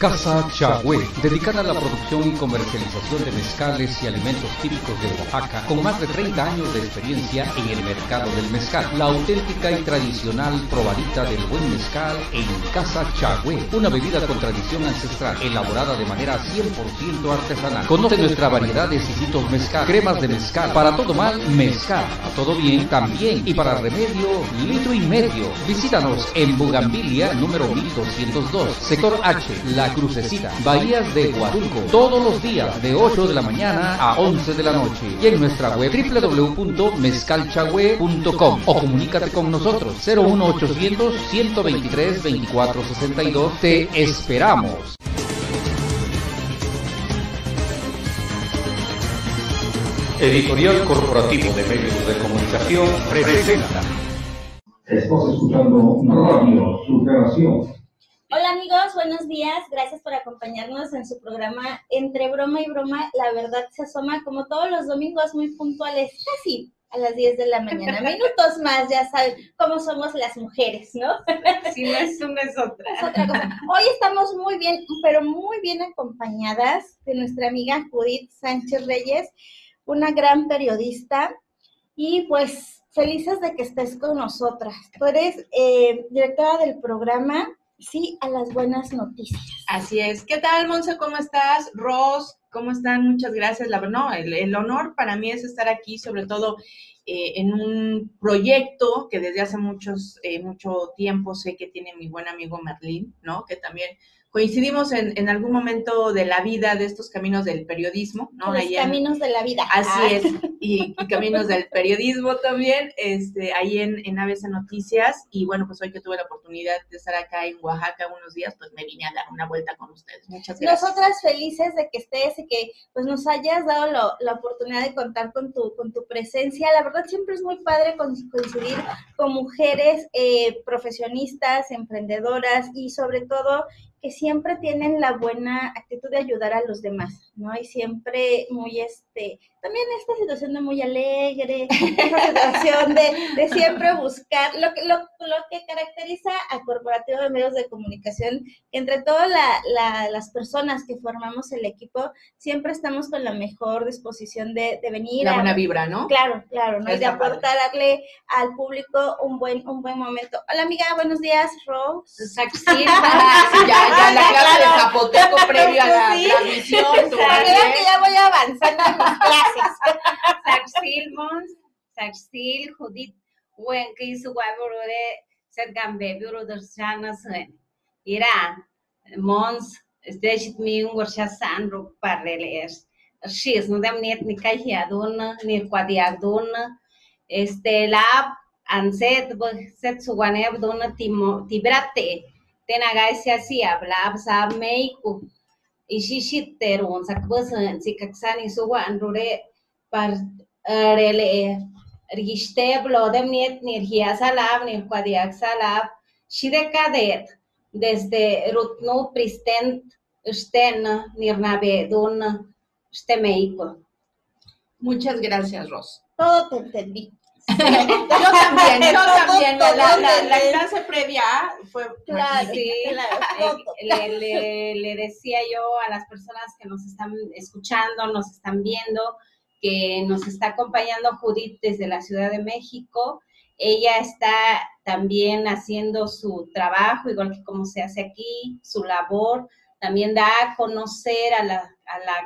Casa Chagüe, dedicada a la producción y comercialización de mezcales y alimentos típicos de Oaxaca, con más de 30 años de experiencia en el mercado del mezcal. La auténtica y tradicional probadita del buen mezcal en Casa Chagüe, una bebida con tradición ancestral, elaborada de manera 100% artesanal. Conoce nuestra variedad de exquisitos mezcal, cremas de mezcal, para todo mal, mezcal, a todo bien también, y para remedio, litro y medio. Visítanos en Bugambilia, número 1202, sector H, La Crucecita, Bahías de Guatulco, todos los días de 8 de la mañana a 11 de la noche, y en nuestra web www.mezcalchagüe.com, o comunícate con nosotros 01800 123 2462. Te esperamos. Editorial Corporativo de Medios de Comunicación presenta. Estás escuchando Radio Superación. Hola amigos, buenos días, gracias por acompañarnos en su programa Entre Broma y Broma, la verdad se asoma, como todos los domingos, muy puntuales, casi a las 10 de la mañana, minutos más, ya saben cómo somos las mujeres, ¿no? Si no es una, es otra. Es otra cosa. Hoy estamos muy bien, pero muy bien acompañadas de nuestra amiga Judith Sánchez Reyes, una gran periodista, y pues felices de que estés con nosotras. Tú eres directora del programa Sí a las Buenas Noticias. Así es. ¿Qué tal, Monse? ¿Cómo estás? Ros, ¿cómo están? Muchas gracias. El honor para mí es estar aquí, sobre todo en un proyecto que desde hace mucho tiempo sé que tiene mi buen amigo Merlín, ¿no? Que también coincidimos en algún momento de la vida, de estos caminos del periodismo, ¿no? Los caminos de la vida. Así es, y caminos del periodismo también, ahí en ABC Noticias. Y bueno, pues hoy que tuve la oportunidad de estar acá en Oaxaca unos días, pues me vine a dar una vuelta con ustedes. Muchas gracias. Nosotras felices de que estés y que pues nos hayas dado la oportunidad de contar con tu presencia. La verdad siempre es muy padre coincidir con mujeres profesionistas, emprendedoras y sobre todo que siempre tienen la buena actitud de ayudar a los demás, ¿no? Y siempre muy, también esta situación de muy alegre, esta situación de siempre buscar, lo que caracteriza a Corporativo de Medios de Comunicación, entre todas las personas que formamos el equipo, siempre estamos con la mejor disposición de venir. La buena vibra, ¿no? Claro, ¿no? Y de aportar, darle al público un buen momento. Hola, amiga, buenos días, Rose. Exacto, sí, ya la clase de zapoteco previo a la transmisión. Creo que ya voy avanzando en mis clases. Saxil, Mons, Saxil, Judith, Wenki, Suguaburure, Sergambe, Buro Dorsanas, Irán, Mons, Stechitmi, Gorsasan, Parreles, Shis, no dam ni etnica hiaduna, ni cuadiaduna, la Anset, Set Suguaneb, Dona Tibrate. Tenaga se hacía, blab, sab, meiku, y shishiteron, sacbosan, sicaxan y suan, rure, parrele, rigiste, blodem, niet, nirgia salab, nirquadiac salab, shidecadet, desde rutnu pristent, sten, nirnabedun, stemeiku. Muchas gracias, Ros. Todo te entendí. Yo también. La clase previa fue... Claro, sí, claro. Le decía yo a las personas que nos están escuchando, nos están viendo, que nos está acompañando Judith desde la Ciudad de México. Ella está también haciendo su trabajo, igual que como se hace aquí, su labor. También da a conocer a la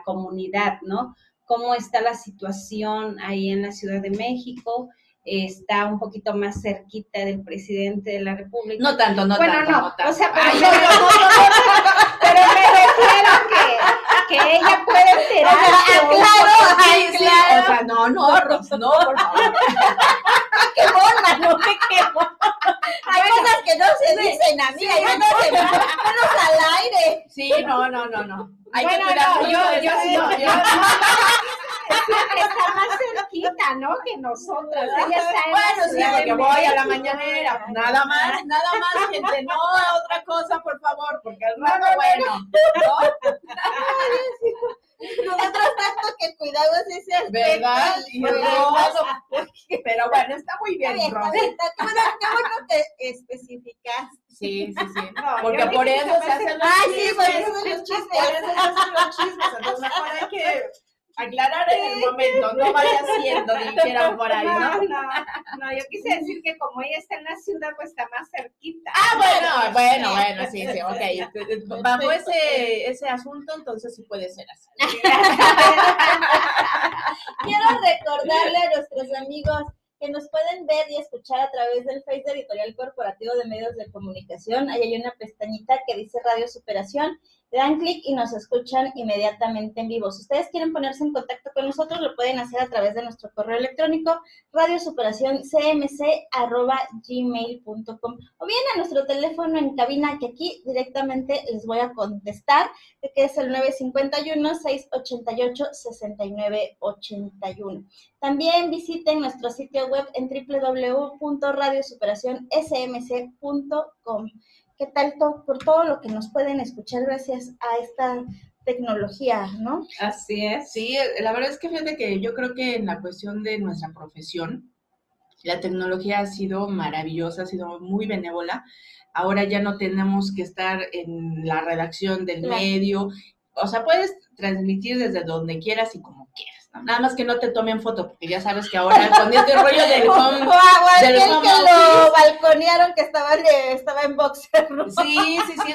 comunidad, ¿no? Cómo está la situación ahí en la Ciudad de México. Está un poquito más cerquita del presidente de la República. No tanto. O sea, pero me refiero que ella puede enterar. Claro. O sea, no, por favor. ¡Qué bola! No me quemo. Hay cosas que no se dicen, amiga. Sí, manos al aire. Sí, no. Hay que esperar. Yo sí. Está más cerquita, ¿no? Que nosotras. Ella está en la ciudad de México. Voy a la mañanera. Nada más, gente. No a otra cosa, por favor, porque al rato, ¿no? Nosotros tanto que cuidamos ese aspecto. ¿Verdad? Y luego, pero bueno, está muy bien, Rosy. Qué bueno que especificaste. Sí, sí, sí. No, porque por eso se hacen los chismes. Por eso se hacen los chismes. Entonces, mejor hay que aclarar en el momento, no vaya siendo, dijeron por ahí, ¿no? No, yo quise decir que como ella está en la ciudad, pues está más cerquita. Ah, bueno, sí, sí, ok. Bajo ese asunto, entonces sí puede ser así. Quiero recordarle a nuestros amigos que nos pueden ver y escuchar a través del Face de Editorial Corporativo de Medios de Comunicación. Ahí hay una pestañita que dice Radio Superación. Le dan clic y nos escuchan inmediatamente en vivo. Si ustedes quieren ponerse en contacto con nosotros, lo pueden hacer a través de nuestro correo electrónico radiosuperacioncmc@gmail.com o bien a nuestro teléfono en cabina, que aquí directamente les voy a contestar, que es el 951-688-6981. También visiten nuestro sitio web en www.radiosuperacionsmc.com. ¿Qué tal por todo lo que nos pueden escuchar gracias a esta tecnología, no? Así es, sí. La verdad es que fíjate que yo creo que en la cuestión de nuestra profesión, la tecnología ha sido maravillosa, ha sido muy benévola. Ahora ya no tenemos que estar en la redacción del medio. O sea, puedes transmitir desde donde quieras y como quieras. Nada más que no te tomen foto, porque ya sabes que ahora con este rollo del home del que lo balconearon, que estaba en boxer, ¿no? Sí,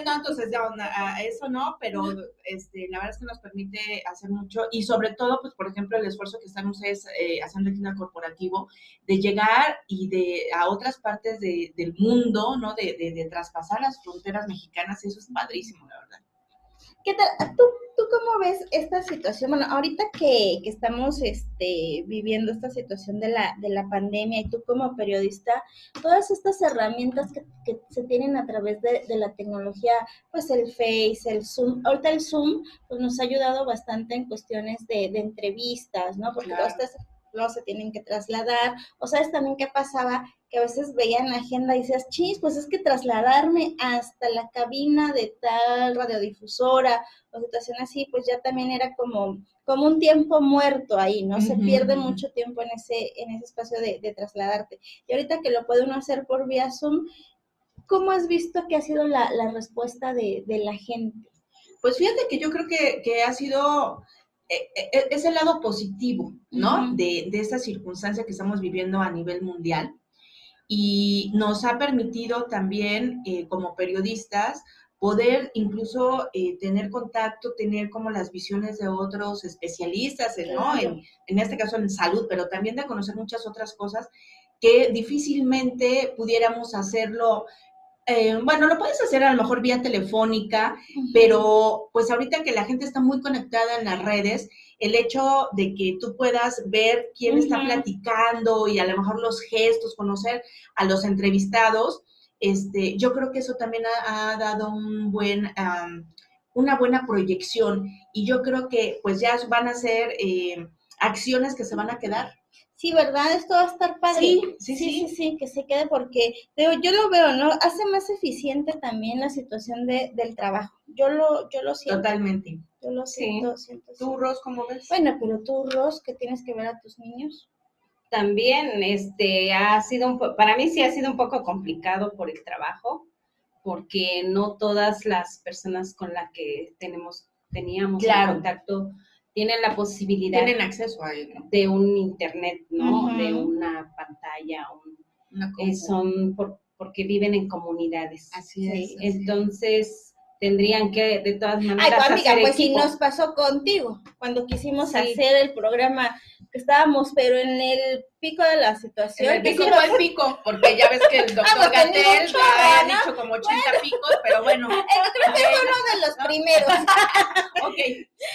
no, entonces ya eso no, pero la verdad es que nos permite hacer mucho, y sobre todo, pues por ejemplo, el esfuerzo que están ustedes haciendo aquí en el corporativo, de llegar y a otras partes del mundo, ¿no? De traspasar las fronteras mexicanas, eso es padrísimo, la verdad. ¿Qué tal? ¿Tú cómo ves esta situación? Bueno, ahorita que estamos viviendo esta situación de la pandemia, y tú como periodista, todas estas herramientas que se tienen a través de la tecnología, pues el Face, el Zoom, ahorita el Zoom pues nos ha ayudado bastante en cuestiones de entrevistas, ¿no? Porque todas estas no se tienen que trasladar, o sabes también qué pasaba, que a veces veían la agenda y decías, chis, pues es que trasladarme hasta la cabina de tal radiodifusora o situación así, pues ya también era como un tiempo muerto ahí, ¿no? Se pierde mucho tiempo en ese espacio de trasladarte. Y ahorita que lo puede uno hacer por vía Zoom, ¿cómo has visto que ha sido la respuesta de la gente? Pues fíjate que yo creo que ha sido... Es el lado positivo, ¿no? De esta circunstancia que estamos viviendo a nivel mundial, y nos ha permitido también como periodistas poder incluso tener contacto, tener como las visiones de otros especialistas, ¿no? Claro. En este caso en salud, pero también de conocer muchas otras cosas que difícilmente pudiéramos hacerlo. Bueno, lo puedes hacer a lo mejor vía telefónica, pero pues ahorita que la gente está muy conectada en las redes, el hecho de que tú puedas ver quién está platicando y a lo mejor los gestos, conocer a los entrevistados, yo creo que eso también ha dado una buena proyección, y yo creo que pues ya van a ser acciones que se van a quedar. Sí, ¿verdad? Esto va a estar padre. Sí, que se quede, porque yo lo veo, ¿no? Hace más eficiente también la situación del trabajo. Yo lo siento. Totalmente. Yo lo siento, sí. ¿Tú, Ros, cómo ves? Bueno, pero tú, Ros, ¿qué tienes que ver a tus niños? También, para mí sí ha sido un poco complicado por el trabajo, porque no todas las personas con las que teníamos contacto tienen la posibilidad. Tienen acceso a él, ¿no? De un internet, ¿no? De una pantalla. Porque viven en comunidades. Así es. ¿Sí? Entonces, tendrían que, de todas maneras, amiga, hacer pues equipo. Si nos pasó contigo, cuando quisimos hacer el programa, que estábamos, pero en el pico de la situación. El pico, porque ya ves que el doctor Gatell ha dicho como 80 picos, pero bueno. Creo que es uno de los primeros. Ok.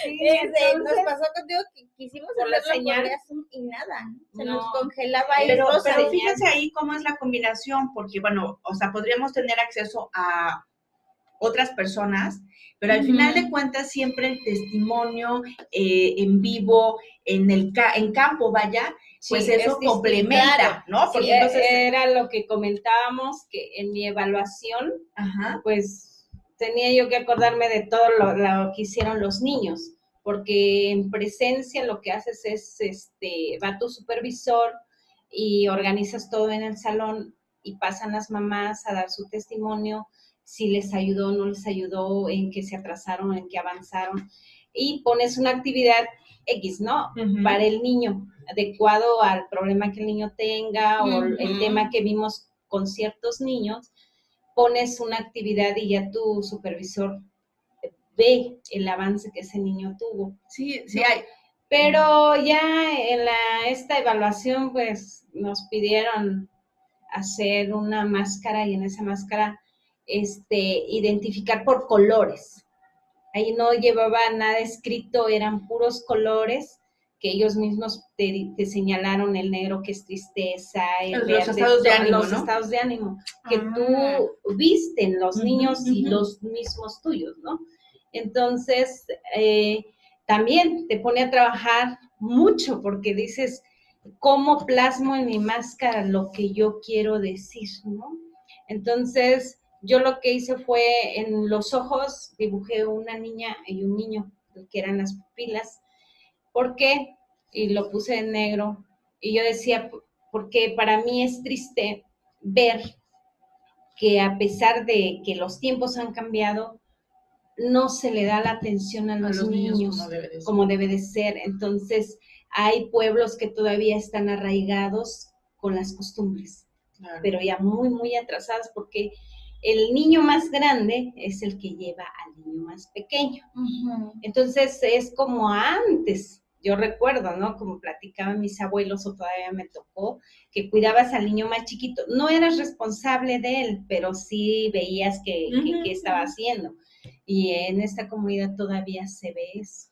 Sí, entonces, nos pasó contigo que quisimos hacer la Zoom y nada, nos congelaba. Pero fíjense ahí cómo es la combinación, porque bueno, o sea, podríamos tener acceso a otras personas, pero al final de cuentas siempre el testimonio en vivo, en campo, vaya, pues sí, eso complementa, claro, ¿no? Porque sí, entonces era lo que comentábamos, que en mi evaluación, pues tenía yo que acordarme de todo lo que hicieron los niños, porque en presencia lo que haces es, va tu supervisor, y organizas todo en el salón y pasan las mamás a dar su testimonio, si les ayudó, no les ayudó, en qué se atrasaron, en qué avanzaron, y pones una actividad X, ¿no? Uh-huh. Para el niño, adecuado al problema que el niño tenga, uh-huh, o el tema que vimos con ciertos niños, pones una actividad y ya tu supervisor ve el avance que ese niño tuvo. Sí, sí, ¿no? Hay. Pero ya en esta evaluación, pues, nos pidieron hacer una máscara y en esa máscara identificar por colores. Ahí no llevaba nada escrito, eran puros colores que ellos mismos te señalaron, el negro que es tristeza, los estados de ánimo, los, ¿no?, estados de ánimo que tú viste en los niños, uh-huh, y los mismos tuyos, ¿no? Entonces, también te pone a trabajar mucho porque dices, ¿cómo plasmo en mi máscara lo que yo quiero decir, no? Entonces, yo lo que hice fue, en los ojos dibujé una niña y un niño, que eran las pupilas. ¿Por qué? Y lo puse en negro. Y yo decía, porque para mí es triste ver que a pesar de que los tiempos han cambiado, no se le da la atención a los niños como debe de ser. Entonces, hay pueblos que todavía están arraigados con las costumbres, claro, pero ya muy, muy atrasadas porque el niño más grande es el que lleva al niño más pequeño. Uh-huh. Entonces, es como antes, yo recuerdo, ¿no? Como platicaban mis abuelos, o todavía me tocó, que cuidabas al niño más chiquito. No eras responsable de él, pero sí veías que, uh-huh, que estaba haciendo. Y en esta comunidad todavía se ve eso,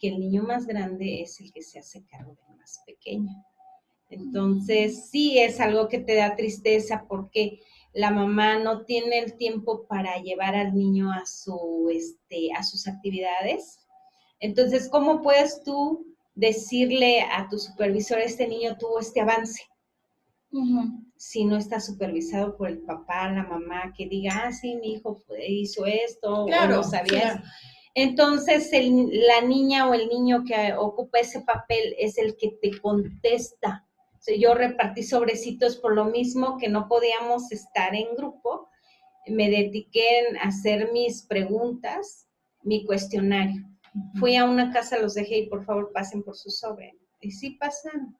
que el niño más grande es el que se hace cargo del más pequeño. Entonces, sí es algo que te da tristeza porque la mamá no tiene el tiempo para llevar al niño a a sus actividades. Entonces, ¿cómo puedes tú decirle a tu supervisor, este niño tuvo este avance? Uh-huh. Si no está supervisado por el papá, la mamá, que diga, ah, sí, mi hijo hizo esto, claro, o no sabía, claro, esto. Entonces, la niña o el niño que ocupa ese papel es el que te contesta. Yo repartí sobrecitos por lo mismo que no podíamos estar en grupo. Me dediqué a hacer mis preguntas, mi cuestionario. Uh-huh. Fui a una casa, los dejé y por favor pasen por su sobre. Y sí pasan.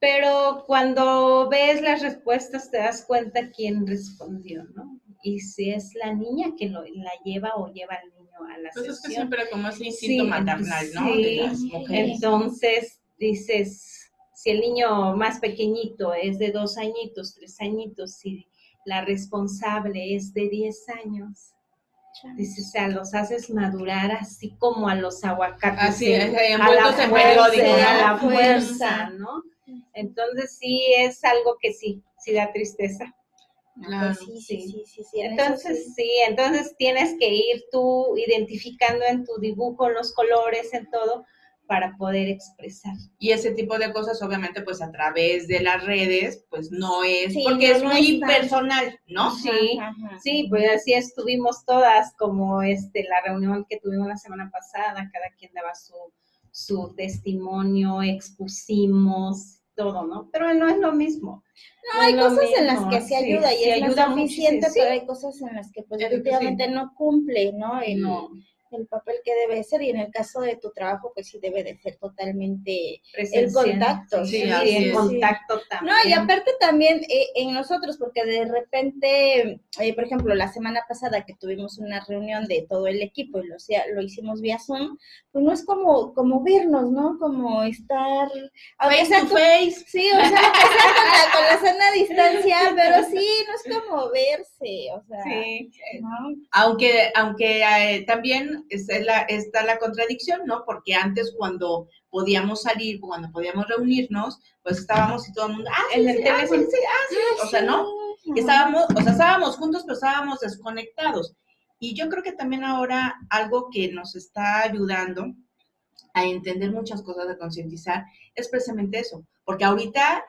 Pero cuando ves las respuestas te das cuenta quién respondió, ¿no? Y si es la niña que la lleva o lleva al niño a la sesión. Pues es que siempre como ese instinto, sí, maternal, ¿no? Sí. De las mujeres. Entonces dices, si el niño más pequeñito es de 2 añitos, 3 añitos, si la responsable es de 10 años, dices, o sea, los haces madurar así como a los aguacates. Así es, a la fuerza, ¿no? Entonces sí es algo que sí da tristeza. Claro. Sí. Entonces tienes que ir tú identificando en tu dibujo los colores, en todo, para poder expresar. Y ese tipo de cosas, obviamente, pues a través de las redes, pues no es, sí, porque no es muy personal, ¿no? Sí, ajá. Sí, pues así estuvimos todas, como la reunión que tuvimos la semana pasada, cada quien daba su testimonio, expusimos todo, ¿no? Pero no es lo mismo. No, hay cosas en las que se ayuda, sí, y se ayuda suficiente, sí, pero hay cosas en las que pues definitivamente no cumple, ¿no? El papel que debe ser, y en el caso de tu trabajo, pues sí debe de ser totalmente el contacto. Sí, sí, el contacto también. No, y aparte también en nosotros, porque de repente, por ejemplo, la semana pasada que tuvimos una reunión de todo el equipo, y lo hicimos vía Zoom, pues no es como vernos, ¿no? Como estar face to face. Sí, o sea, con la sana distancia, pero sí, no es como verse, o sea. Sí. ¿No? Aunque también está la contradicción, ¿no? Porque antes cuando podíamos salir, cuando podíamos reunirnos, pues estábamos y todo el mundo, sí, o sea, ¿no? Y estábamos juntos, pero estábamos desconectados. Y yo creo que también ahora algo que nos está ayudando a entender muchas cosas, a concientizar, es precisamente eso. Porque ahorita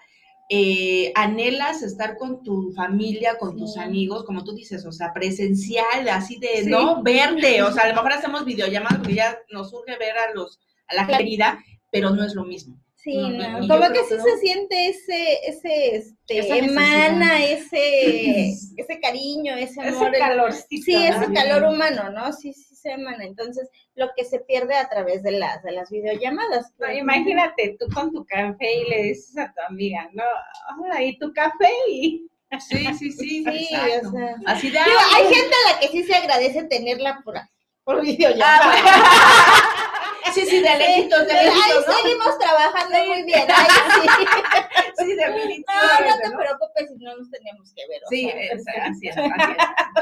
anhelas estar con tu familia, con tus amigos, como tú dices, o sea, presencial, así de, ¿no? Verte, o sea, a lo mejor hacemos videollamadas porque ya nos surge ver a la querida, pero no es lo mismo. Sí, no, como que sí se siente ese emana, ese cariño, ese amor. Ese calorcito. Sí, ese calor humano, ¿no? Sí, sí se emana. Entonces, lo que se pierde a través de las videollamadas. No, imagínate tú con tu café y le dices a tu amiga, no, hola, ¿y tu café? Y... Sí. Exacto. O sea, así de... Digo, hay gente a la que sí se agradece tenerla por videollamada. Sí, de lejitos, de lejitos. Ahí ¿no? Seguimos trabajando muy bien. Sí, de lejitos. No te preocupes si no nos tenemos que ver. Sí, así es.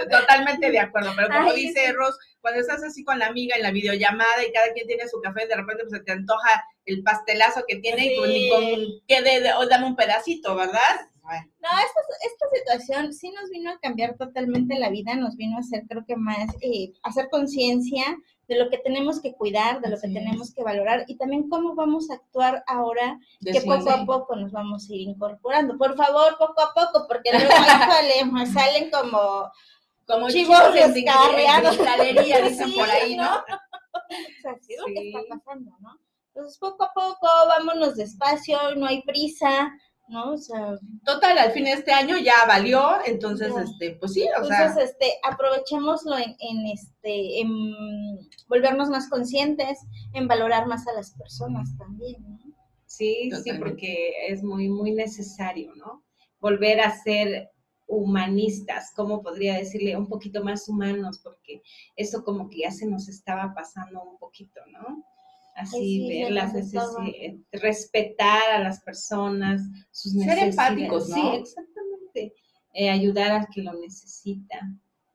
Totalmente de acuerdo. Pero como dice Ros, cuando estás así con la amiga en la videollamada y cada quien tiene su café, de repente pues se te antoja el pastelazo que tiene y dame un pedacito, ¿verdad? Bueno. No, esta situación sí nos vino a cambiar totalmente la vida, nos vino a hacer, creo que más, hacer conciencia de lo que tenemos que cuidar, de lo que tenemos que valorar y también cómo vamos a actuar ahora, que poco a poco nos vamos a ir incorporando. Por favor, poco a poco, porque luego salen como chivos descarriados. Dicen por ahí, ¿no? O sea, es lo que está pasando, ¿no? Entonces, poco a poco, vámonos despacio, no hay prisa, ¿no? O sea, total, al fin de este año ya valió, entonces, aprovechémoslo en volvernos más conscientes, en valorar más a las personas también, ¿no? Sí, totalmente. Sí, porque es muy, muy necesario, ¿no? Volver a ser humanistas, ¿cómo podría decirle? Un poquito más humanos, porque eso como que ya se nos estaba pasando un poquito, ¿no? Así, verlas, respetar a las personas, sus necesidades. Ser empáticos, ¿no? Sí, exactamente. Ayudar al que lo necesita.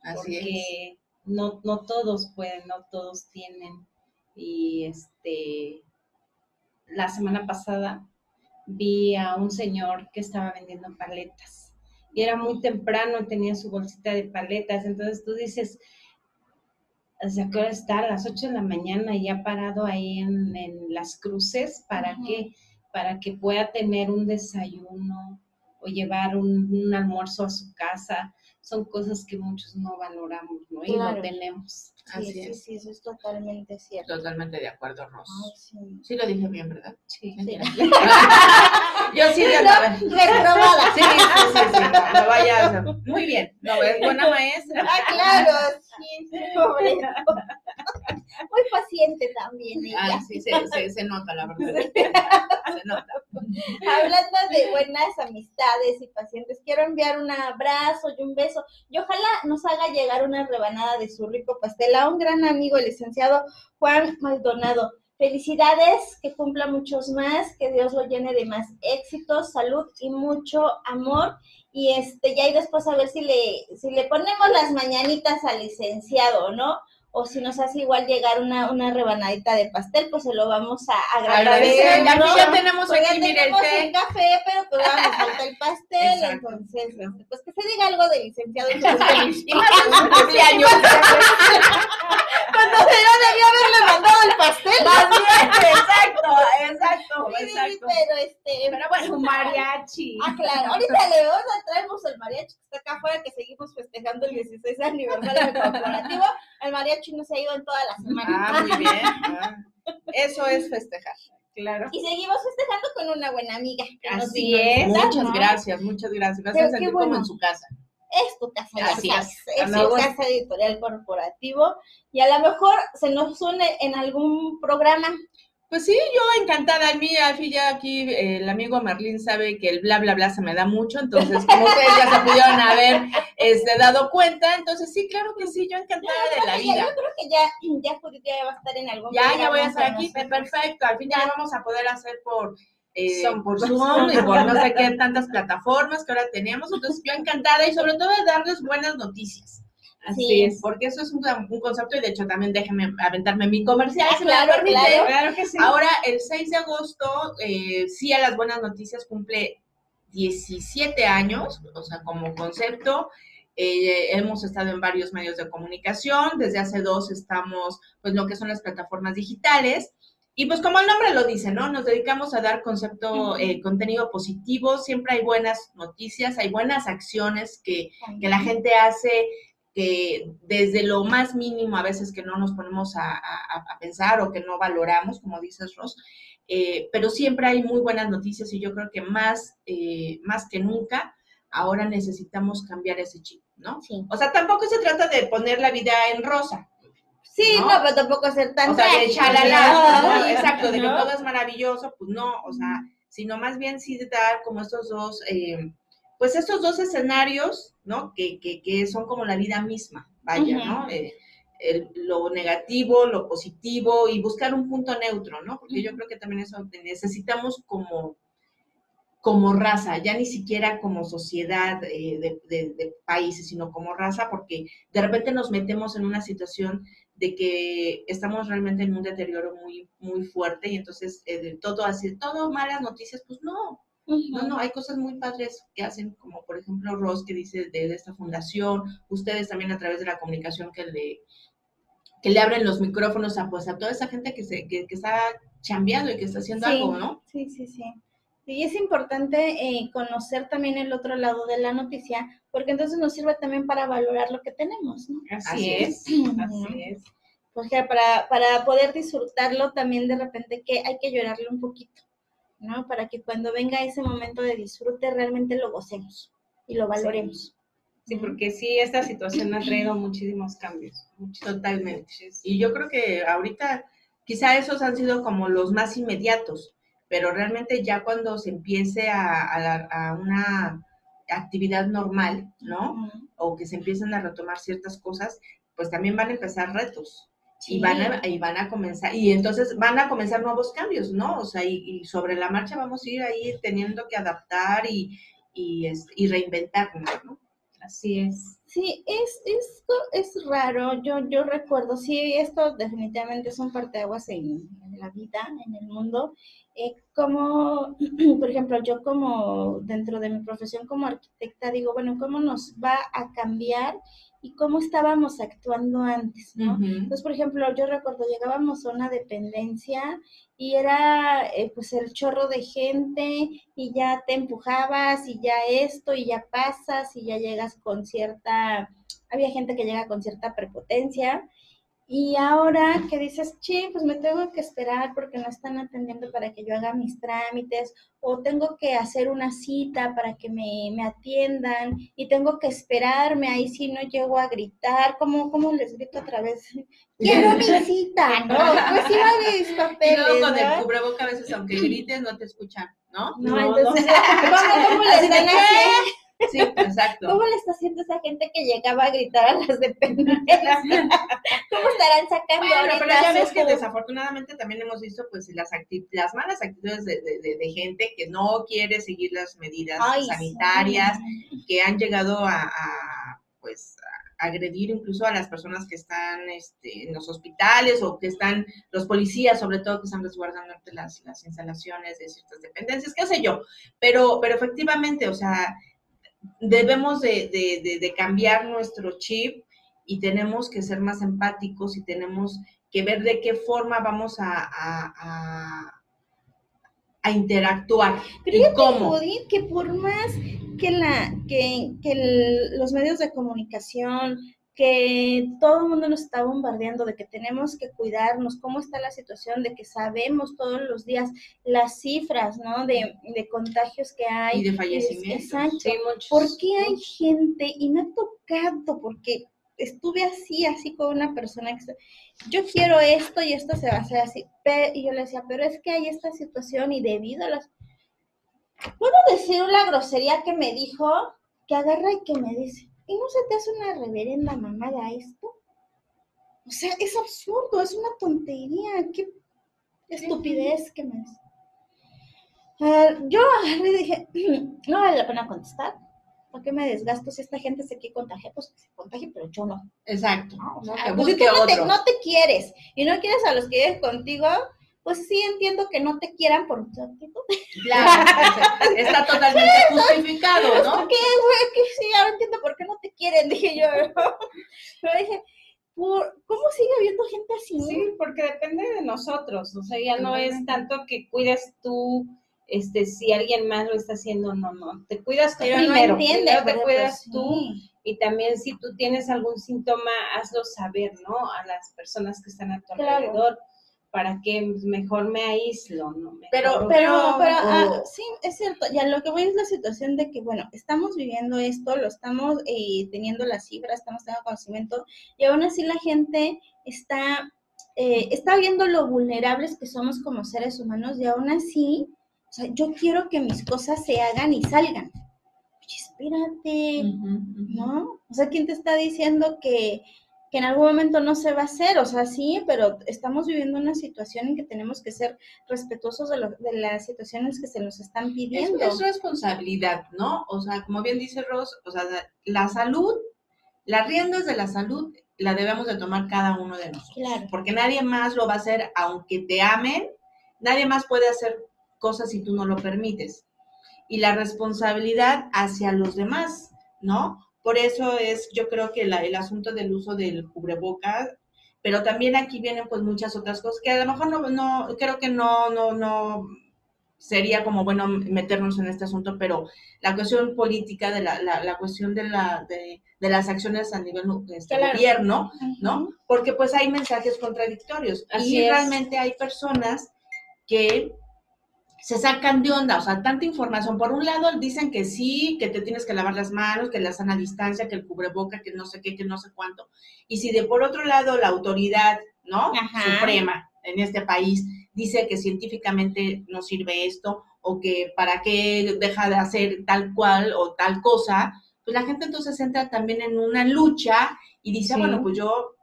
Así porque es. No todos pueden, no todos tienen. Y la semana pasada vi a un señor que estaba vendiendo paletas. Y era muy temprano, tenía su bolsita de paletas. Entonces tú dices... ¿Desde qué hora está? A las 8 de la mañana y ha parado ahí en las cruces para que pueda tener un desayuno o llevar un almuerzo a su casa. Son cosas que muchos no valoramos, ¿no? Claro. Y no tenemos. Así es. Sí, eso es totalmente cierto. Totalmente de acuerdo, Ros. Ay, sí lo dije bien, ¿verdad? Sí. Yo sí de acuerdo. Reprobada. Sí. No vayas. Muy bien. No, es buena maestra. Ah, claro. Sí, pobre. Muy paciente también ella. Ah, sí, se nota, la verdad. Se nota. Hablando de buenas amistades y pacientes, quiero enviar un abrazo y un beso. Y ojalá nos haga llegar una rebanada de su rico pastel a un gran amigo, el licenciado Juan Maldonado. Felicidades, que cumpla muchos más, que Dios lo llene de más éxitos, salud y mucho amor. Y ya ahí después a ver si le ponemos las mañanitas al licenciado, ¿no? O si nos hace igual llegar una rebanadita de pastel, pues se lo vamos a agradecer. Aquí ¿no? Ya tenemos pues aquí, mire, el café, pero pues vamos, falta el pastel. Exacto. Entonces, pues que se diga algo del licenciado. Cumpleaños. Cuando se debió haberle mandado el pastel. Más bien, exacto. Pero bueno, su mariachi. Ah, claro, ahorita le vamos a traemos el mariachi que está acá afuera, que seguimos festejando el 16 aniversario del corporativo. El mariachi no se ha ido en toda la semana. Ah, muy bien. Eso es festejar, claro. Y seguimos festejando con una buena amiga. Así es. Muchas gracias. Vas a sentir como en su casa. Es tu casa, casa Editorial Corporativo. Y a lo mejor se nos une en algún programa. Pues sí, yo encantada. A mí, al fin ya aquí el amigo Merlín sabe que el bla, bla, bla se me da mucho. Entonces, como ustedes ya se pudieron haber dado cuenta, entonces sí, claro que sí, yo encantada de la vida. Yo creo que ya Judith ya va a estar en algún programa. Ya voy a estar aquí, perfecto. Al fin ya vamos a poder hacer por Zoom y por no sé qué tantas plataformas que ahora tenemos. Entonces, yo encantada y sobre todo de darles buenas noticias. Así es, porque eso es un concepto y de hecho también déjenme aventarme mi comercial, si me lo permiten. Claro que sí. Ahora, el 6 de agosto, Sí a las Buenas Noticias cumple 17 años, o sea, como concepto. Hemos estado en varios medios de comunicación, desde hace 2 estamos, pues, lo que son las plataformas digitales. Y pues como el nombre lo dice, ¿no? Nos dedicamos a dar contenido positivo, siempre hay buenas noticias, hay buenas acciones que la gente hace que desde lo más mínimo a veces que no nos ponemos a pensar o que no valoramos, como dices, Ros, pero siempre hay muy buenas noticias y yo creo que más que nunca ahora necesitamos cambiar ese chip, ¿no? Sí. O sea, tampoco se trata de poner la vida en rosa. Sí, no, pero tampoco ser tan... O sea, de chalala, ¿no? Exacto, de que todo es maravilloso, pues no, o sea, sino más bien sí de dar como estos dos... pues estos dos escenarios, ¿no? Que son como la vida misma, vaya, uh-huh. ¿no? Lo negativo, lo positivo y buscar un punto neutro, ¿no? Porque uh-huh. yo creo que también eso necesitamos como raza, ya ni siquiera como sociedad de países, sino como raza, porque de repente nos metemos en una situación de que estamos realmente en un deterioro muy, muy fuerte y entonces todo malas noticias, pues no. Uh-huh. No, hay cosas muy padres que hacen, como por ejemplo Ros, que dice de esta fundación, ustedes también a través de la comunicación que le abren los micrófonos a toda esa gente que está chambeando y que está haciendo algo, ¿no? Sí, sí, sí. Y es importante conocer también el otro lado de la noticia, porque entonces nos sirve también para valorar lo que tenemos, ¿no? Así es. Porque para poder disfrutarlo también de repente que hay que llorarlo un poquito, ¿no? Para que cuando venga ese momento de disfrute realmente lo gocemos y lo valoremos. Sí, porque sí, esta situación ha traído muchísimos cambios. Totalmente. Y yo creo que ahorita quizá esos han sido como los más inmediatos, pero realmente ya cuando se empiece a una actividad normal, ¿no? Uh-huh. O que se empiecen a retomar ciertas cosas, pues también van a empezar retos. Sí. Y van a comenzar, y entonces van a comenzar nuevos cambios, ¿no? O sea, y sobre la marcha vamos a ir ahí teniendo que adaptar y reinventarnos, ¿no? Así es. Sí, es raro, yo recuerdo, sí, esto definitivamente es un parteaguas en la vida, en el mundo, como, por ejemplo, yo como dentro de mi profesión como arquitecta digo, bueno, ¿cómo nos va a cambiar? Y cómo estábamos actuando antes, ¿no? Uh-huh. Entonces, por ejemplo, yo recuerdo, llegábamos a una dependencia y era, pues, el chorro de gente y ya te empujabas y ya esto y ya pasas y ya llegas con cierta... Había gente que llega con cierta prepotencia y ahora que dices, sí, pues me tengo que esperar porque no están atendiendo para que yo haga mis trámites o tengo que hacer una cita para que me atiendan y tengo que esperarme, ahí sí no llego a gritar, ¿cómo les grito otra vez? ¡Quiero mi cita! No, pues sí va mis papeles, ¿no? Con el cubrebocas a veces, aunque grites, no te escuchan, ¿no? No, entonces, ¿cómo les dan así? Sí, exacto. ¿Cómo le está haciendo esa gente que llegaba a gritar a las dependencias? ¿Cómo estarán sacando ahorita? Pero ya ves que desafortunadamente también hemos visto pues las malas actitudes de gente que no quiere seguir las medidas sanitarias, sí. Que han llegado a agredir incluso a las personas que están en los hospitales o que están los policías, sobre todo, que están resguardando las instalaciones de ciertas dependencias, qué sé yo. Pero efectivamente, o sea... Debemos de cambiar nuestro chip y tenemos que ser más empáticos y tenemos que ver de qué forma vamos a interactuar. Creo y cómo. Judith, que por más que los medios de comunicación, que todo el mundo nos está bombardeando de que tenemos que cuidarnos, cómo está la situación, de que sabemos todos los días las cifras, ¿no? De contagios que hay. Y de fallecimientos. Exacto. Sí, ¿por qué hay gente? Y me ha tocado, porque estuve así con una persona que está, yo quiero esto y esto se va a hacer así. Y yo le decía, pero es que hay esta situación y debido a las... ¿Puedo decir una grosería que me dijo, que agarra y que me dice? ¿Y no se te hace una reverenda mamada esto? O sea, es absurdo, es una tontería, qué estupidez que me hace. Yo le dije, no vale la pena contestar, ¿por qué me desgasto? Si esta gente se quiere contagiar, pues que se contagie, pero yo no. Exacto. No, o sea, pues si tú no te quieres y no quieres a los que viven contigo, pues sí entiendo que no te quieran por mucho tiempo. Claro, está totalmente justificado, ¿no? ¿Qué, güey? Que sí, ahora entiendo por qué no te quieren, dije yo, ¿no? Pero dije, ¿cómo sigue habiendo gente así? Sí, porque depende de nosotros, o sea, ya no es tanto que cuides tú si alguien más lo está haciendo, no, te cuidas tú primero, te cuidas tú, y también si tú tienes algún síntoma, hazlo saber, ¿no? A las personas que están a tu alrededor, para que mejor me aíslo, ¿no? Sí, es cierto, ya lo que voy es la situación de que, bueno, estamos viviendo esto, lo estamos teniendo las cifras, estamos teniendo conocimiento, y aún así la gente está viendo lo vulnerables que somos como seres humanos, y aún así, o sea, yo quiero que mis cosas se hagan y salgan. Oye, espérate, ¿no? O sea, ¿quién te está diciendo que en algún momento no se va a hacer? O sea, sí, pero estamos viviendo una situación en que tenemos que ser respetuosos de las situaciones que se nos están pidiendo. Es responsabilidad, ¿no? O sea, como bien dice Ros, o sea, la salud, las riendas de la salud, la debemos de tomar cada uno de nosotros. Claro. Porque nadie más lo va a hacer, aunque te amen, nadie más puede hacer cosas si tú no lo permites. Y la responsabilidad hacia los demás, ¿no? Por eso es, yo creo que el asunto del uso del cubrebocas, pero también aquí vienen pues muchas otras cosas que a lo mejor no sería como bueno meternos en este asunto, pero la cuestión política, la cuestión de las acciones a nivel gobierno, ¿no? Porque pues hay mensajes contradictorios. Así y realmente hay personas que se sacan de onda, o sea, tanta información. Por un lado dicen que sí, que te tienes que lavar las manos, que la sana distancia, que el cubreboca, que no sé qué, que no sé cuánto. Y si por otro lado la autoridad, ¿no? Ajá. Suprema en este país dice que científicamente no sirve esto, o que para qué deja de hacer tal cual o tal cosa, pues la gente entonces entra también en una lucha y dice, bueno, pues yo,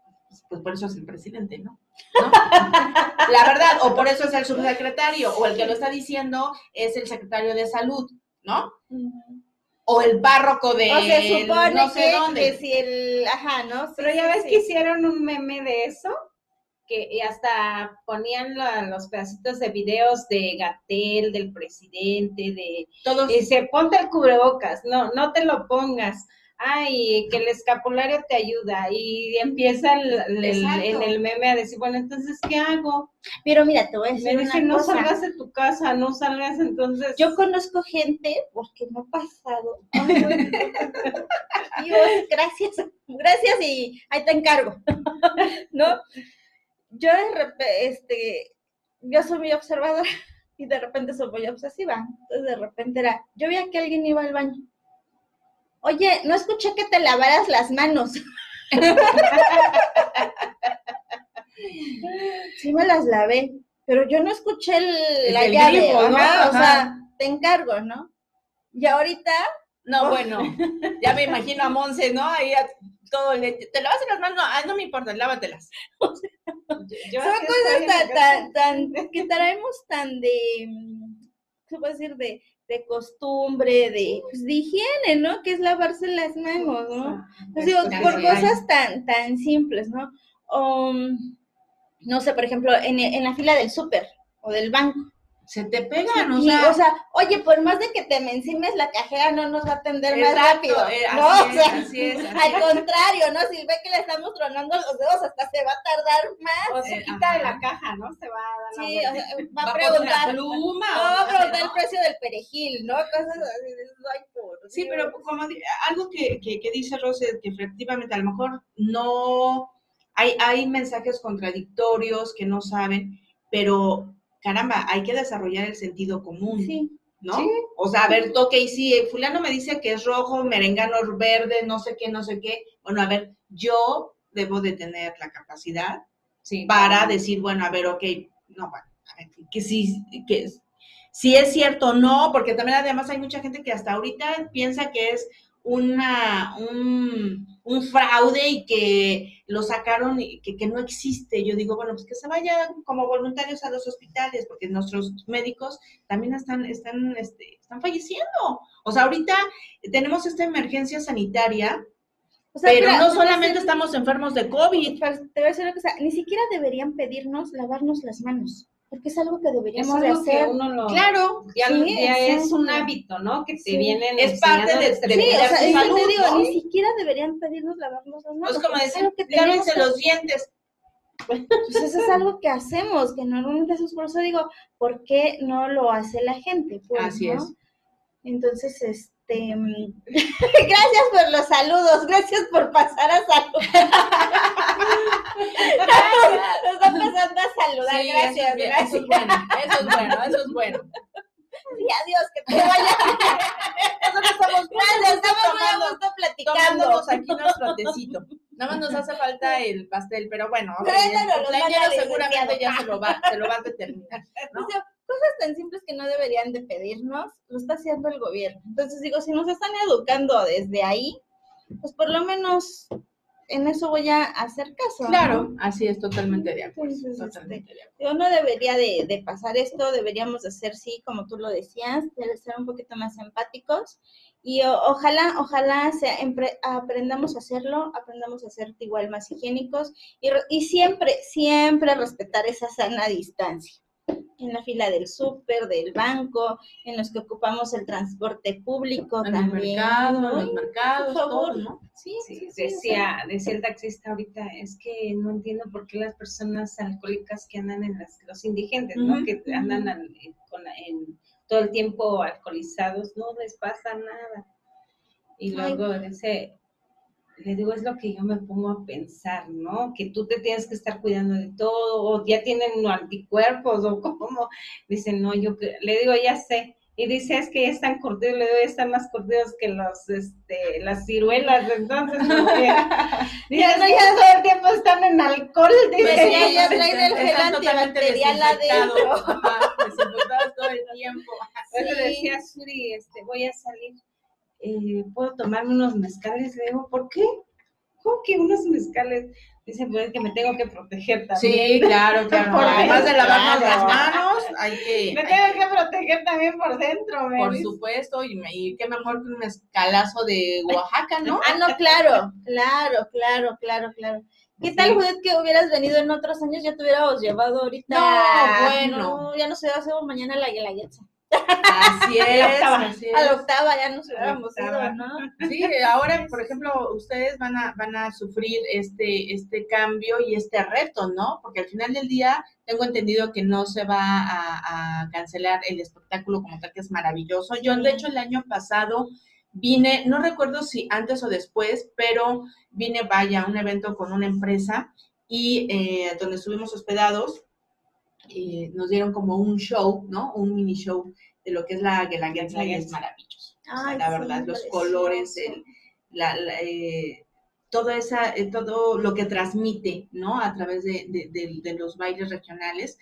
pues por eso es el presidente, ¿no? La verdad, o por eso es el subsecretario, o el que lo está diciendo es el secretario de salud, ¿no? O el párroco de no sé dónde. Si el, sí, pero ya ves que hicieron un meme de eso, que hasta ponían los pedacitos de videos de Gatell, del presidente, de todos. Dice, ponte el cubrebocas, no te lo pongas. Ay, que el escapulario te ayuda, y empieza en el meme a decir, bueno, entonces, ¿qué hago? Pero mira, te voy a decir una cosa. No salgas de tu casa, no salgas entonces. Yo conozco gente, porque me ha pasado. Ay, bueno. Dios, gracias y ahí te encargo, ¿no? Yo de repente, yo soy muy observadora y de repente soy muy obsesiva. Entonces de repente yo veía que alguien iba al baño. Oye, no escuché que te lavaras las manos. Sí me las lavé, pero yo no escuché la llave, grifo, ¿no? O sea, te encargo, ¿no? Y ahorita... bueno, ya me imagino a Monse, ¿no? Ahí todo ¿te lavas las manos? No me importa, lávatelas. O sea, son cosas tan que traemos tan de... ¿qué puedo decir? De costumbre, de higiene, ¿no? Que es lavarse las manos, ¿no? Pues digo, por cosas tan simples, ¿no? O, no sé, por ejemplo, en la fila del súper o del banco. Se te pegan, o sea, oye, por más de que te me encimes, la cajera no nos va a atender más rápido, ¿no? Así es. Al contrario, ¿no? Si ve que le estamos tronando los dedos, hasta se va a tardar más. O se quita de la caja, ¿no? Se va a dar la vuelta. Va a preguntar. La pluma, va a preguntar el precio del perejil, ¿no? Cosas así. Pero como algo que dice Rose, que efectivamente a lo mejor no... Hay mensajes contradictorios que no saben, pero... caramba, hay que desarrollar el sentido común, ¿no? Sí. O sea, a ver, si fulano me dice que es rojo, merengano es verde, no sé qué. Bueno, a ver, yo debo de tener la capacidad para decir, bueno, a ver, si es cierto o no, porque también además hay mucha gente que hasta ahorita piensa que es un fraude y que lo sacaron y que no existe. Yo digo, bueno, pues que se vayan como voluntarios a los hospitales, porque nuestros médicos también están falleciendo. O sea, ahorita tenemos esta emergencia sanitaria, o sea, pero no solamente estamos enfermos de COVID. Te voy a decir una cosa, ni siquiera deberían pedirnos lavarnos las manos, porque es algo que deberíamos hacer. Claro, ya es un hábito, ¿no? Que te vienen... Es parte de salud, te digo, ¿no? Ni siquiera deberían pedirnos lavarnos las manos. Pues como decir, lávense los dientes. Entonces es algo que hacemos, que normalmente hacemos, por eso digo, ¿por qué no lo hace la gente? Pues, así ¿no? es. Entonces, gracias por los saludos, gracias por pasar a saludar. Nos está pasando a saludar, sí, gracias, gracias. Eso es bueno, eso es bueno, eso es bueno. Sí, adiós, que te vaya. Nosotros estamos grandes, estamos muy a gusto platicándonos aquí nuestro tecito. Nada más nos hace falta el pastel, pero bueno, okay, el cumpleañero seguramente ya se lo va a determinar, ¿no? O sea, cosas tan simples que no deberían de pedirnos, lo está haciendo el gobierno. Entonces digo, si nos están educando desde ahí, pues por lo menos en eso voy a hacer caso. Claro, ¿no? Así es, totalmente de acuerdo. Entonces, totalmente de acuerdo. Yo no debería de pasar esto, deberíamos de ser, sí, como tú lo decías, de ser un poquito más empáticos y ojalá aprendamos a hacerlo, aprendamos a ser igual más higiénicos y siempre respetar esa sana distancia. En la fila del súper, del banco, en los que ocupamos el transporte público en también. En los mercados, por favor, todo, ¿no? Sí, decía el taxista ahorita, es que no entiendo por qué las personas alcohólicas que andan en los indigentes, ¿no? Uh-huh. Que andan en todo el tiempo alcoholizados, no les pasa nada. Y luego le digo, es lo que yo me pongo a pensar, ¿no? Que tú te tienes que estar cuidando de todo, o ya tienen anticuerpos, o como, dicen, no, yo le digo, ya sé, y dice, es que ya están curtidos, le digo, ya están más curtidos que las ciruelas, entonces, ya todo el tiempo están en alcohol, dice, pues ya traen el gel antibacterial adentro. Desinfectados todo el tiempo. Sí. Yo le decía a Suri, voy a salir. ¿Puedo tomarme unos mezcales? Le digo, ¿por qué? ¿Cómo que unos mezcales? Dice, pues es que me tengo que proteger también. Sí, claro. Además de lavarnos las manos, hay que... Me tengo que proteger también por dentro, ¿ves? Por supuesto, y qué mejor que un mezcalazo de Oaxaca, ¿no? Ah, no, claro. ¿Qué tal, Judith, que hubieras venido en otros años? Ya te hubiéramos llevado ahorita... No, bueno. No, ya no se va a hacer mañana la Guelaguetza. Así es. A la octava ya nos hubiéramos ido, ¿no? Sí, ahora, por ejemplo, ustedes van a sufrir este cambio y este reto, ¿no? Porque al final del día tengo entendido que no se va a cancelar el espectáculo como tal, que es maravilloso. Yo, de hecho, el año pasado vine, no recuerdo si antes o después, pero vine, a un evento con una empresa y donde estuvimos hospedados. Nos dieron como un show, ¿no? Un mini show de lo que es la Guelaguetza y es maravilloso. Ay, o sea, la verdad, sí, los colores, todo lo que transmite, ¿no? A través de los bailes regionales.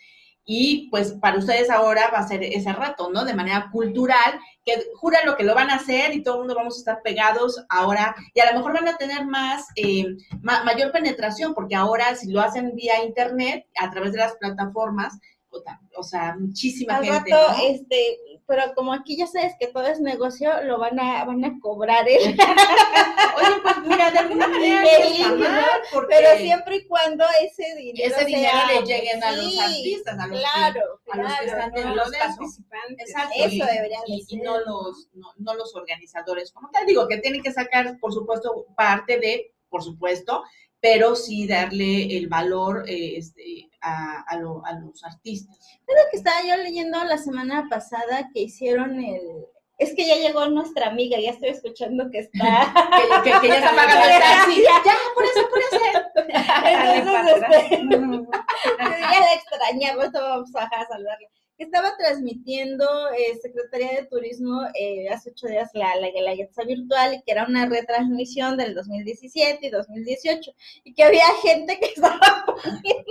Y pues para ustedes ahora va a ser ese rato, ¿no? De manera cultural, que juran lo que lo van a hacer y todo el mundo vamos a estar pegados ahora. Y a lo mejor van a tener más, mayor penetración, porque ahora si lo hacen vía internet, a través de las plataformas, o sea, muchísima al gente, rato, ¿no? Pero como aquí ya sabes que todo es negocio, lo van a cobrar, ¿eh? Oye, pues mira, de alguna manera porque... Pero siempre y cuando ese dinero le lleguen a los artistas, a los participantes. Exacto. Eso debería de ser. Y no los organizadores. Como te digo, que tienen que sacar, por supuesto, pero sí darle el valor a los artistas. Creo que estaba yo leyendo la semana pasada que hicieron Es que ya llegó nuestra amiga, ya estoy escuchando que está... que ya está pagando el taxi. Ya, por eso. Ya la extrañamos, vamos a saludarla. Estaba transmitiendo Secretaría de Turismo hace 8 días la Guelaguetza virtual, que era una retransmisión del 2017 y 2018, y que había gente que estaba poniendo,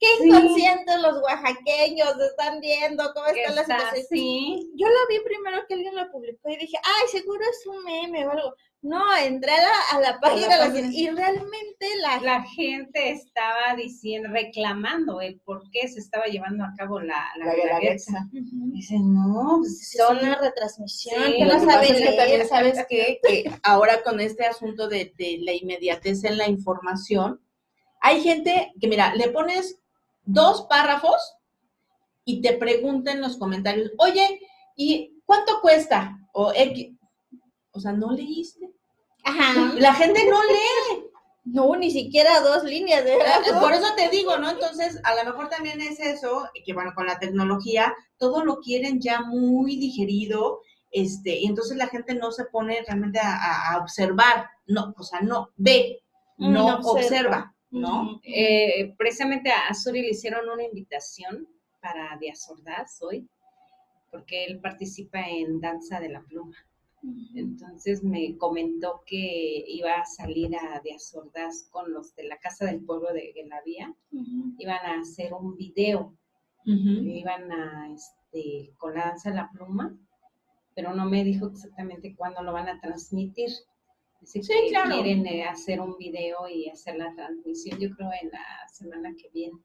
qué inconscientes los oaxaqueños, están viendo cómo está la situación. ¿Sí? Yo la vi primero que alguien la publicó y dije, ay, seguro es un meme o algo. No, entré a la página y realmente la gente estaba diciendo, reclamando el por qué se estaba llevando a cabo la Guelaguetza. Uh-huh. Dicen, no, son una retransmisión. Sí, que no sabes que también sabes que ahora con este asunto de la inmediatez en la información, hay gente que, mira, le pones 2 párrafos y te pregunta en los comentarios, oye, ¿y cuánto cuesta? O sea, ¿no leíste? Ajá. La gente no lee. No, ni siquiera dos líneas, ¿verdad? Por eso te digo, ¿no? Entonces, a lo mejor también es eso, que bueno, con la tecnología, todo lo quieren ya muy digerido, y entonces la gente no se pone realmente a observar, no, o sea, no ve, no observa, ¿no? Precisamente a Suri le hicieron una invitación para Díaz Ordaz hoy, porque él participa en Danza de la Pluma. Entonces me comentó que iba a salir a Díaz Ordaz con los de la Casa del Pueblo de la Vía, iban a hacer un video, iban a, con la Danza de la Pluma, pero no me dijo exactamente cuándo lo van a transmitir. Así sí, que claro. Quieren hacer un video y hacer la transmisión, yo creo, en la semana que viene.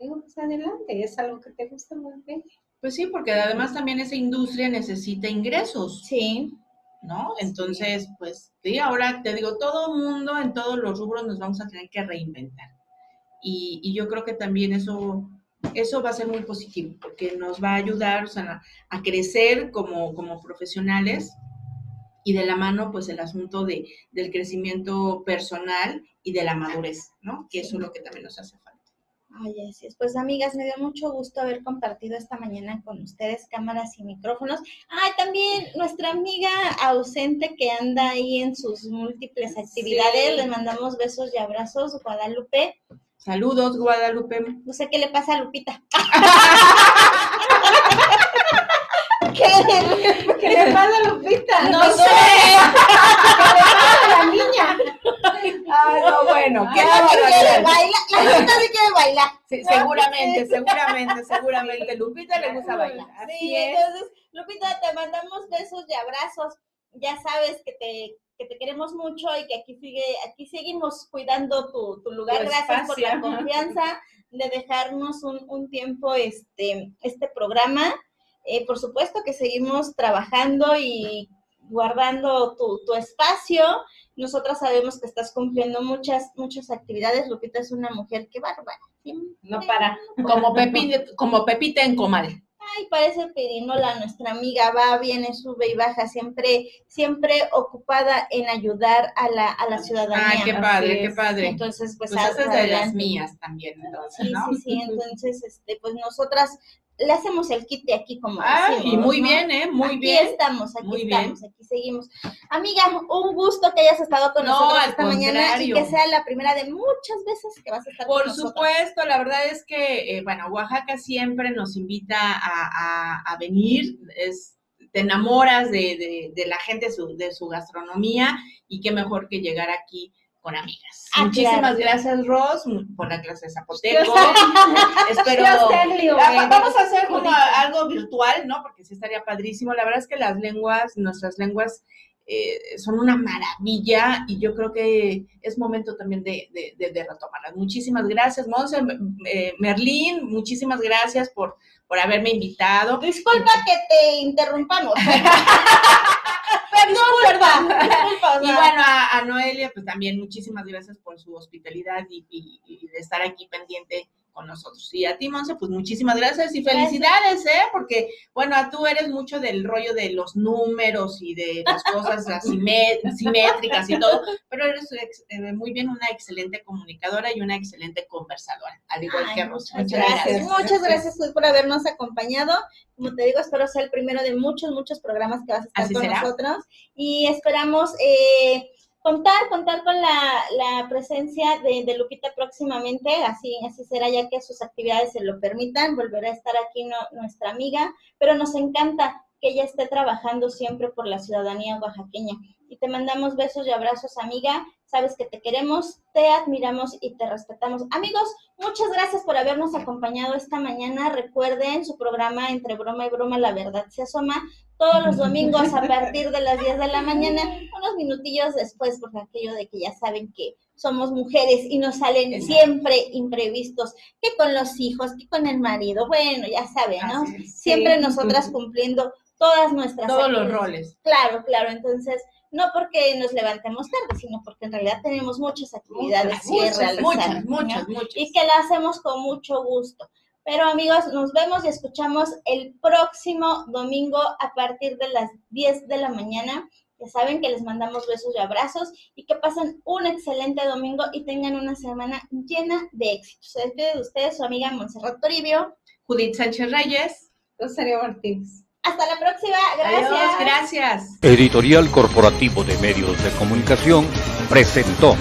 Digo, pues adelante, es algo que te gusta muy bien. Pues sí, porque además también esa industria necesita ingresos. Sí. ¿No? Entonces, sí. Pues sí, ahora te digo, todo mundo en todos los rubros nos vamos a tener que reinventar. Y yo creo que también eso va a ser muy positivo, porque nos va a ayudar, o sea, a crecer como profesionales y de la mano, pues, el asunto del crecimiento personal y de la madurez, ¿no? Que eso es lo que también nos hace falta. Ay, así es. Pues, amigas, me dio mucho gusto haber compartido esta mañana con ustedes cámaras y micrófonos. Ay, también nuestra amiga ausente que anda ahí en sus múltiples actividades. Sí. Les mandamos besos y abrazos, Guadalupe. Saludos, Guadalupe. No sé qué le pasa a Lupita. ¿Qué le pasa a Lupita? No sé. ¿Qué le pasa a la niña? Ah, no, bueno. ¿Qué no quiere bailar? La Lupita sí quiere bailar. Sí, seguramente. Lupita le gusta bailar. Sí, entonces, Lupita, te mandamos besos y abrazos. Ya sabes que te queremos mucho y que aquí seguimos cuidando tu lugar. Gracias por la confianza de dejarnos un tiempo este programa. Por supuesto que seguimos trabajando y guardando tu espacio. Nosotras sabemos que estás cumpliendo muchas actividades. Lupita es una mujer que bárbara. No para. Como Pepita en comal. Ay, parece pirinola, nuestra amiga va, viene, sube y baja, siempre ocupada en ayudar a la ciudadanía. Ay, qué padre, qué padre. Entonces, pues esa es de las mías también, entonces, ¿no? Sí, entonces, pues nosotras le hacemos el kit de aquí como decimos, y muy ¿no? bien, muy aquí bien. Aquí estamos, aquí seguimos. Amiga, un gusto que hayas estado con nosotros esta mañana y que sea la primera de muchas veces que vas a estar con nosotros. Por supuesto, la verdad es que, bueno, Oaxaca siempre nos invita a venir, te enamoras de la gente, de su gastronomía, y qué mejor que llegar aquí con amigas. Muchísimas gracias, Ros, por la clase de zapoteco. Espero. Vamos a hacer como algo virtual, ¿no? Porque sí estaría padrísimo. La verdad es que nuestras lenguas son una maravilla y yo creo que es momento también de retomarlas. Muchísimas gracias, Monse, Merlín, muchísimas gracias por haberme invitado. Disculpa que te interrumpamos. Disculpa. Y bueno, a Noelia, pues también muchísimas gracias por su hospitalidad y de estar aquí pendiente con nosotros. Y a ti, Monse, pues muchísimas gracias y felicidades, porque, bueno, tú eres mucho del rollo de los números y de las cosas asimétricas y todo, pero eres muy bien una excelente comunicadora y una excelente conversadora, al igual que Rosa. Muchas gracias por habernos acompañado. Como te digo, espero ser el primero de muchos programas que vas a estar con nosotros y esperamos contar con la presencia de Lupita próximamente, así será ya que sus actividades se lo permitan, volverá a estar aquí nuestra amiga, pero nos encanta que ella esté trabajando siempre por la ciudadanía oaxaqueña. Y te mandamos besos y abrazos, amiga, sabes que te queremos, te admiramos y te respetamos. Amigos, muchas gracias por habernos acompañado esta mañana, recuerden su programa Entre Broma y Broma la Verdad se Asoma, todos los domingos a partir de las 10 de la mañana, unos minutillos después, porque aquello de que ya saben que somos mujeres y nos salen siempre imprevistos, que con los hijos, que con el marido, bueno, ya saben, ¿no? Así es, siempre sí. Nosotras cumpliendo todas nuestras actividades. Los roles. Claro, entonces, no porque nos levantemos tarde, sino porque en realidad tenemos muchas actividades que realizar. Muchas. Y que la hacemos con mucho gusto. Pero amigos, nos vemos y escuchamos el próximo domingo a partir de las 10 de la mañana Ya saben que les mandamos besos y abrazos y que pasen un excelente domingo y tengan una semana llena de éxitos. Se despide de ustedes su amiga Monserrat Toribio, Judith Sánchez Reyes, Rosario Martínez. Hasta la próxima. Gracias. Adiós, gracias. Editorial Corporativo de Medios de Comunicación presentó.